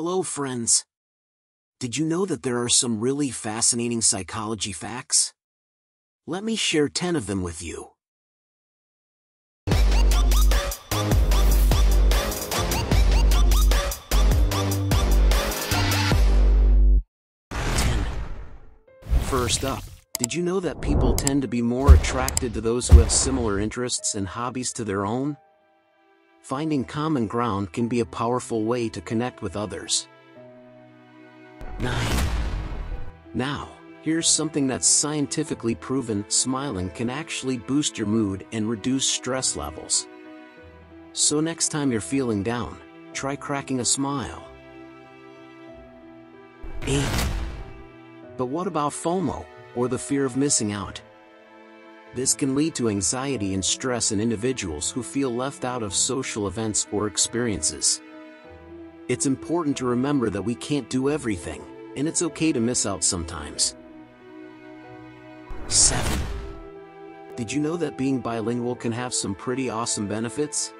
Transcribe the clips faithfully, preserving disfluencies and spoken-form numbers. Hello friends! Did you know that there are some really fascinating psychology facts? Let me share ten of them with you. ten. First up, did you know that people tend to be more attracted to those who have similar interests and hobbies to their own? Finding common ground can be a powerful way to connect with others. nine. Now, here's something that's scientifically proven: smiling can actually boost your mood and reduce stress levels. So next time you're feeling down, try cracking a smile. eight. But what about FOMO, or the fear of missing out? This can lead to anxiety and stress in individuals who feel left out of social events or experiences. It's important to remember that we can't do everything, and it's okay to miss out sometimes. seven. Did you know that being bilingual can have some pretty awesome benefits?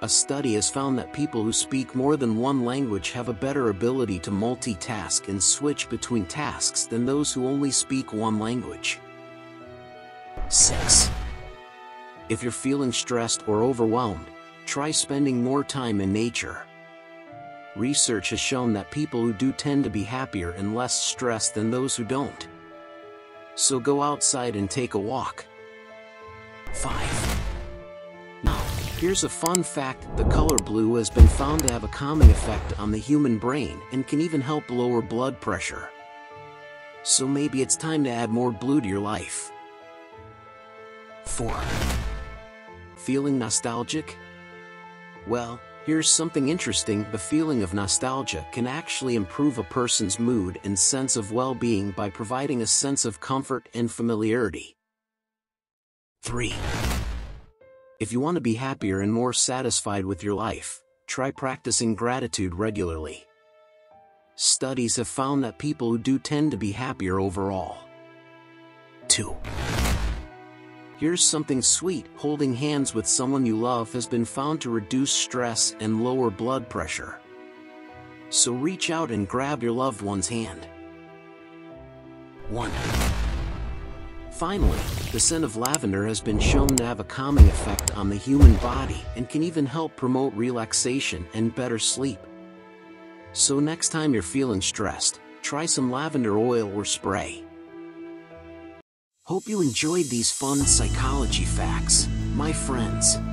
A study has found that people who speak more than one language have a better ability to multitask and switch between tasks than those who only speak one language. six. If you're feeling stressed or overwhelmed, try spending more time in nature. Research has shown that people who do tend to be happier and less stressed than those who don't. So go outside and take a walk. five. Now, here's a fun fact: the color blue has been found to have a calming effect on the human brain and can even help lower blood pressure. So maybe it's time to add more blue to your life. four. Feeling nostalgic? Well, here's something interesting: the feeling of nostalgia can actually improve a person's mood and sense of well-being by providing a sense of comfort and familiarity. three. If you want to be happier and more satisfied with your life, try practicing gratitude regularly. Studies have found that people who do tend to be happier overall. two. Here's something sweet: holding hands with someone you love has been found to reduce stress and lower blood pressure. So reach out and grab your loved one's hand. one. Finally, the scent of lavender has been shown to have a calming effect on the human body and can even help promote relaxation and better sleep. So next time you're feeling stressed, try some lavender oil or spray. Hope you enjoyed these fun psychology facts, my friends.